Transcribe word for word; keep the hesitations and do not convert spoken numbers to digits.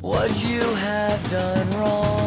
what you have done wrong.